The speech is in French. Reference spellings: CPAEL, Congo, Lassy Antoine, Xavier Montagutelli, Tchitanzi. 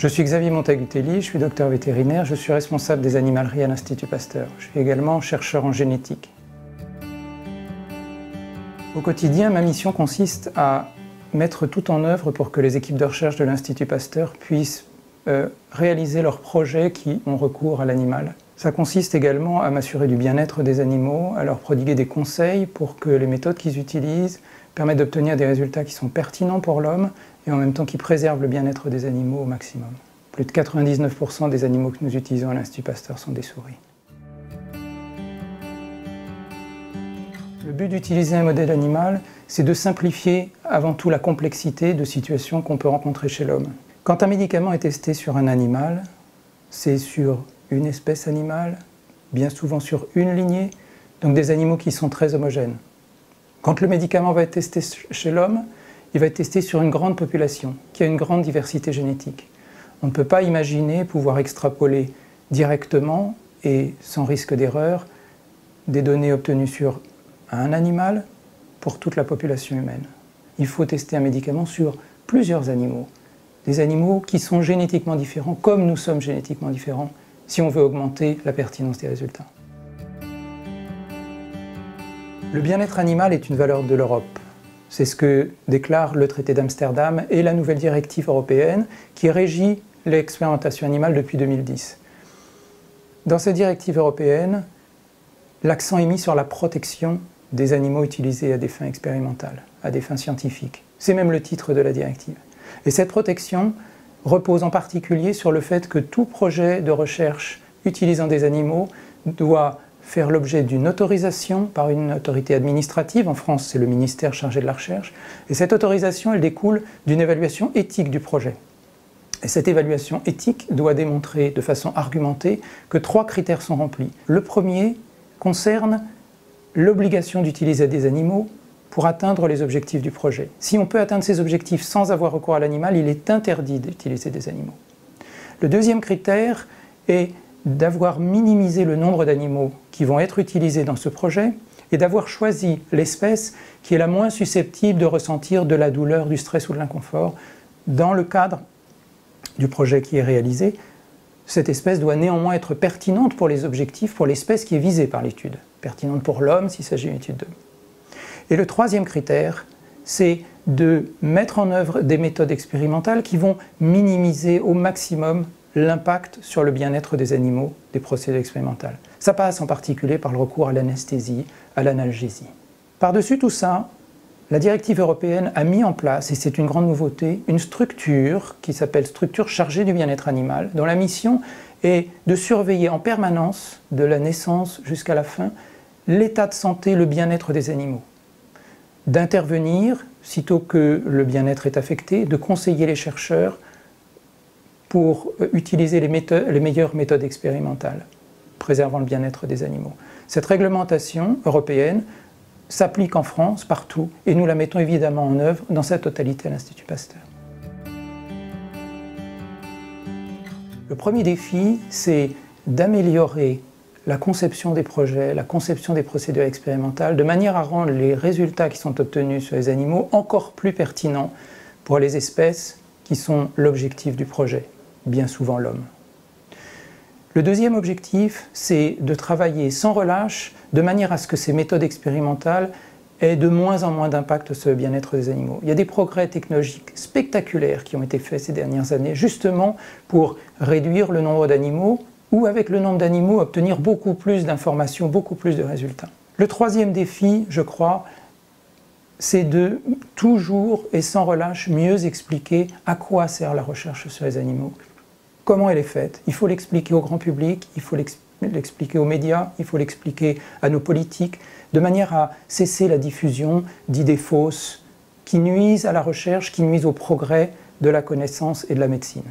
Je suis Xavier Montagutelli, je suis docteur vétérinaire, je suis responsable des animaleries à l'Institut Pasteur. Je suis également chercheur en génétique. Au quotidien, ma mission consiste à mettre tout en œuvre pour que les équipes de recherche de l'Institut Pasteur puissent réaliser leurs projets qui ont recours à l'animal. Ça consiste également à m'assurer du bien-être des animaux, à leur prodiguer des conseils pour que les méthodes qu'ils utilisent permettent d'obtenir des résultats qui sont pertinents pour l'homme et en même temps qui préservent le bien-être des animaux au maximum. Plus de 99% des animaux que nous utilisons à l'Institut Pasteur sont des souris. Le but d'utiliser un modèle animal, c'est de simplifier avant tout la complexité de situations qu'on peut rencontrer chez l'homme. Quand un médicament est testé sur un animal, c'est sur une espèce animale, bien souvent sur une lignée, donc des animaux qui sont très homogènes. Quand le médicament va être testé chez l'homme, il va être testé sur une grande population, qui a une grande diversité génétique. On ne peut pas imaginer pouvoir extrapoler directement et sans risque d'erreur des données obtenues sur un animal pour toute la population humaine. Il faut tester un médicament sur plusieurs animaux, des animaux qui sont génétiquement différents, comme nous sommes génétiquement différents, si on veut augmenter la pertinence des résultats. Le bien-être animal est une valeur de l'Europe. C'est ce que déclarent le traité d'Amsterdam et la nouvelle directive européenne qui régit l'expérimentation animale depuis 2010. Dans cette directive européenne, l'accent est mis sur la protection des animaux utilisés à des fins expérimentales, à des fins scientifiques. C'est même le titre de la directive. Et cette protection repose en particulier sur le fait que tout projet de recherche utilisant des animaux doit faire l'objet d'une autorisation par une autorité administrative. En France, c'est le ministère chargé de la recherche. Et cette autorisation, elle découle d'une évaluation éthique du projet. Et cette évaluation éthique doit démontrer de façon argumentée que 3 critères sont remplis. Le premier concerne l'obligation d'utiliser des animaux pour atteindre les objectifs du projet. Si on peut atteindre ces objectifs sans avoir recours à l'animal, il est interdit d'utiliser des animaux. Le deuxième critère est d'avoir minimisé le nombre d'animaux qui vont être utilisés dans ce projet et d'avoir choisi l'espèce qui est la moins susceptible de ressentir de la douleur, du stress ou de l'inconfort. Dans le cadre du projet qui est réalisé, cette espèce doit néanmoins être pertinente pour les objectifs, pour l'espèce qui est visée par l'étude, pertinente pour l'homme s'il s'agit d'une étude d'homme. Et le troisième critère, c'est de mettre en œuvre des méthodes expérimentales qui vont minimiser au maximum l'impact sur le bien-être des animaux des procédés expérimentaux. Ça passe en particulier par le recours à l'anesthésie, à l'analgésie. Par-dessus tout ça, la directive européenne a mis en place, et c'est une grande nouveauté, une structure qui s'appelle structure chargée du bien-être animal, dont la mission est de surveiller en permanence, de la naissance jusqu'à la fin, l'état de santé, le bien-être des animaux, d'intervenir sitôt que le bien-être est affecté, de conseiller les chercheurs pour utiliser les meilleures méthodes expérimentales, préservant le bien-être des animaux. Cette réglementation européenne s'applique en France, partout, et nous la mettons évidemment en œuvre dans sa totalité à l'Institut Pasteur. Le premier défi, c'est d'améliorer la conception des projets, la conception des procédures expérimentales, de manière à rendre les résultats qui sont obtenus sur les animaux encore plus pertinents pour les espèces qui sont l'objectif du projet, bien souvent l'homme. Le deuxième objectif, c'est de travailler sans relâche, de manière à ce que ces méthodes expérimentales aient de moins en moins d'impact sur le bien-être des animaux. Il y a des progrès technologiques spectaculaires qui ont été faits ces dernières années, justement pour réduire le nombre d'animaux, ou avec le nombre d'animaux, obtenir beaucoup plus d'informations, beaucoup plus de résultats. Le troisième défi, je crois, c'est de toujours et sans relâche mieux expliquer à quoi sert la recherche sur les animaux, comment elle est faite. Il faut l'expliquer au grand public, il faut l'expliquer aux médias, il faut l'expliquer à nos politiques, de manière à cesser la diffusion d'idées fausses qui nuisent à la recherche, qui nuisent au progrès de la connaissance et de la médecine.